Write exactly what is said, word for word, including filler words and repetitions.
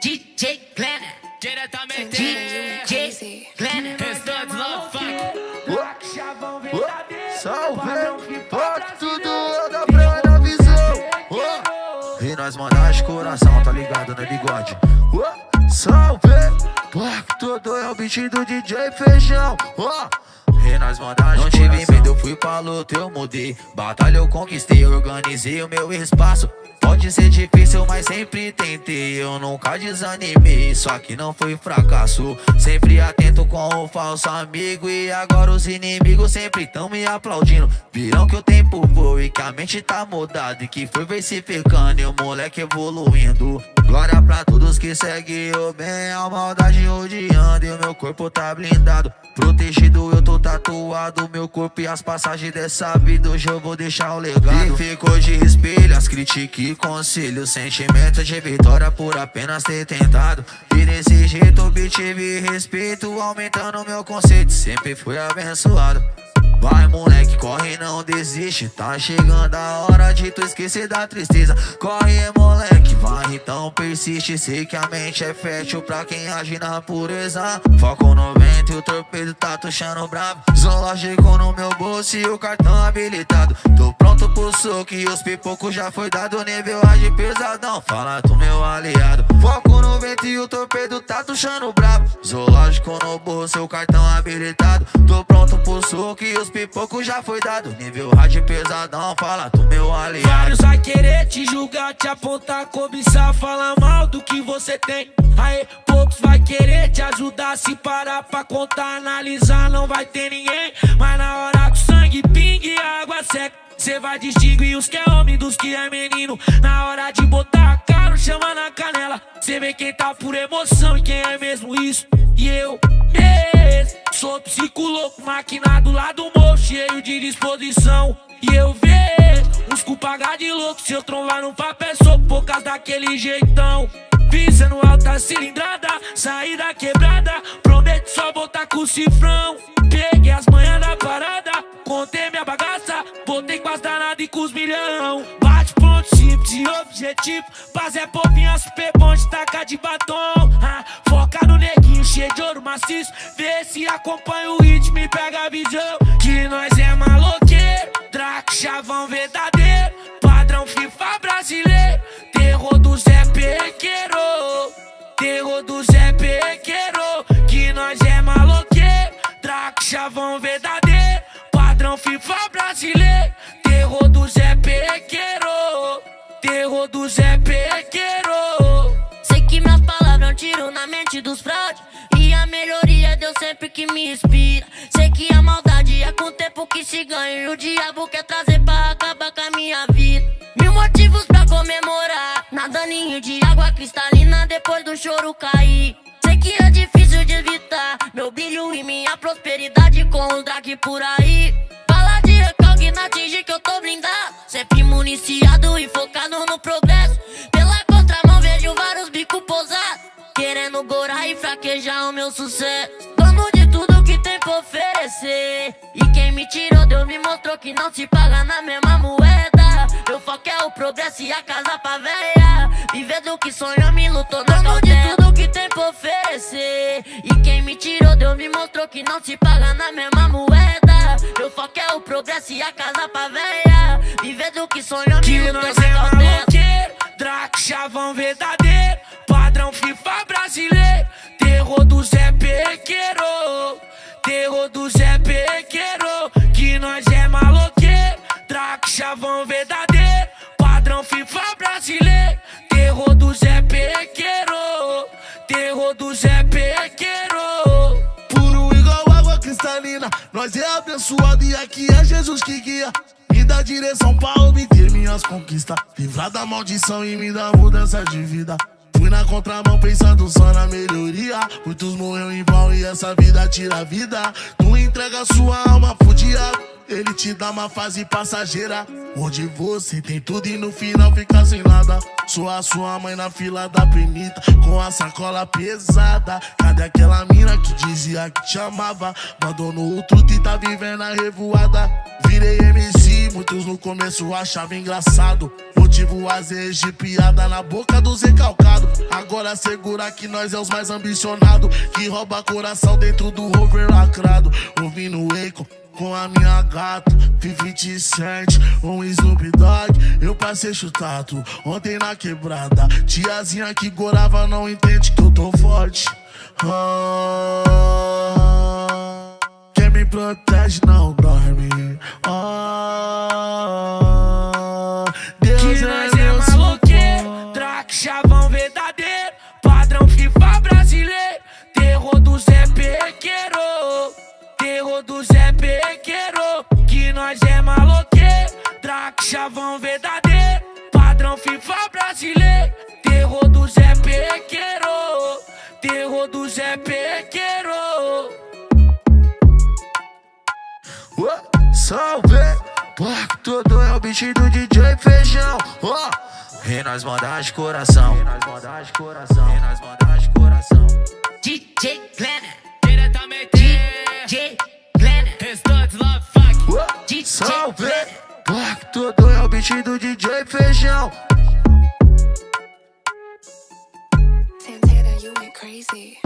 D J Glenner, diretamente D J Glenner, restante Love Funk. Salve, bota tudo anda pra na visão. E nós mandar as coração, tá ligado no bigode. Salve, bota tudo é o beat do D J Feijão. E nós mandar as coração. Não tive medo, fui pra luta, eu mudei. Batalha eu conquistei, organizei o meu espaço. Pode ser difícil, mas sempre tentei. Eu nunca desanimei, só que não foi fracasso. Sempre atento com o falso amigo. E agora os inimigos sempre tão me aplaudindo. Virão que o tempo voa e que a mente tá mudada. E que foi versificando e o moleque evoluindo. Glória pra todos que seguem o bem. A maldade odiando e o meu corpo tá blindado. Protegido, eu tô tatuado. Meu corpo e as passagens dessa vida hoje eu vou deixar o legado. E ficou de espelho as críticas e conselhos. Sentimento de vitória por apenas ter tentado. E desse jeito obtive respeito, aumentando meu conceito. Sempre fui abençoado. Vai moleque, corre, não desiste. Tá chegando a hora de tu esquecer da tristeza. Corre moleque, vai então persiste. Sei que a mente é fértil pra quem age na pureza. Foco no vento e o torpedo tá tuchando bravo. Zoológico no meu bolso e o cartão habilitado. Tô pronto pro soco e os pipocos já foi dado. Nível age pesadão, fala tu meu aliado. Foco no vento e o torpedo tá tuchando bravo. Zoológico no bolso e o cartão habilitado. Tô pronto pro soco e os pipoco já foi dado, nível rádio pesadão, fala tu meu aliado. Vários vai querer te julgar, te apontar, cobiçar, falar mal do que você tem. Aê, poucos vai querer te ajudar, se parar pra contar, analisar, não vai ter ninguém. Mas na hora que o sangue pingue e a água seca, cê vai distinguir os que é homem dos que é menino. Na hora de botar a cara, chama na canela, cê vê quem tá por emoção e quem é mesmo isso. E eu mesmo sou psico louco, maquinado lá do morro, cheio de disposição. E eu vejo uns com pagar de louco, se eu trombar no papel sou por causa daquele jeitão. Pisa no alta cilindrada, saída quebrada, prometo só botar com o cifrão. Peguei as manhãs na parada, contei minha bagaça, botei com as danadas e com os milhão. Bate ponto, simples e objetivo, fazer povinha super bom de tacar de batom. ah, Foca no neguinho cheio de ouro maciço, vê se acompanha o ritmo e pega a visão. Que nós é maloqueiro, traque chavão verdadeiro, padrão FIFA brasileiro. Terror do Zé Pequeiro, terror do Zé Pequeiro. Que nós é maloqueiro, traque chavão verdadeiro, padrão FIFA brasileiro. Terror do Zé Pequeiro, terror do Zé Pequeiro. Sei que minhas palavras tiram na mente dos fraudes, e a melhoria Deus sempre que me inspira. Sei que a maldade é com o tempo que se ganha, e o diabo quer trazer pra acabar com a minha vida. Mil motivos pra comemorar, nadando em rio de água cristalina depois do choro cair. Sei que é difícil de evitar meu brilho e minha prosperidade com os drag por aí. Falar de recalque não atingir que eu tô blindado, sempre municiado e focado no progresso. Pela contramão vejo vários bicos pousados, querendo gorar e fraquejar o meu sucesso. Dono de tudo que tem pra oferecer, e quem me tirou Deus me mostrou que não se paga na mesma moeda. Meu foco é o progresso e a casa pra véia. Viver do que sonhou, me lutou na cautela. Dono de tudo que tem pra oferecer, e quem me tirou, Deus me mostrou que não se paga na mesma moeda. Meu foco é o progresso e a casa pra véia. Viver do que sonhou, me lutou na cautela. Que nós é maloqueiro, draque chavão verdadeiro, padrão FIFA brasileiro. Terror do Zé Pequeiro, terror do Zé Pequeiro. Que nós é maloqueiro, draque chavão verdadeiro, padrão FIFA brasileiro. Terror do Zé Pequeiro, terror do Zé Pequeiro. Puro igual água cristalina, nós é abençoado e aqui é Jesus que guia. Me dá direção pra obter minhas conquistas, livrar da maldição e me dá mudança de vida. Fui na contramão pensando só na melhoria. Muitos morreu em vão e essa vida tira a vida. Tu entrega sua alma pro diabo, ele te dá uma fase passageira, onde você tem tudo e no final fica sem nada. Sou a sua mãe na fila da penita, com a sacola pesada. Cadê aquela mina que dizia que te amava? Abandonou o truto e tá vivendo a revoada. Virei M C, muitos no começo achavam engraçado, motivo a ser de piada na boca dos recalcados. Agora segura que nós é os mais ambicionados, que rouba coração dentro do rover lacrado. Ouvindo o Eiko com a minha gata, vinte e sete, um Snoop Dogg, eu passei chutado ontem na quebrada. Tiazinha que gorava não entende que eu tô forte. Oh, quem me protege não dorme. Oh, Deus que nós é, é maloqueiro, traque chavão verdadeiro, padrão FIFA brasileiro, terror do Zé Pequeiro, terror do Zé Pequeiro. Que nós é maloqueiro, traque chavão verdadeiro, padrão FIFA brasileiro, terror do Zé Pequeiro, terror do Zé Pequeiro. Uh, salve, porco todo é o bicho do D J Feijão. Uh, e nós manda de coração, e nós manda de coração, e nós manda de coração. D J Glenner, diretamente D J Glenner, restante Love Funk. Uh, D J salve, porco todo é o bicho do D J Feijão. Santana, you went crazy.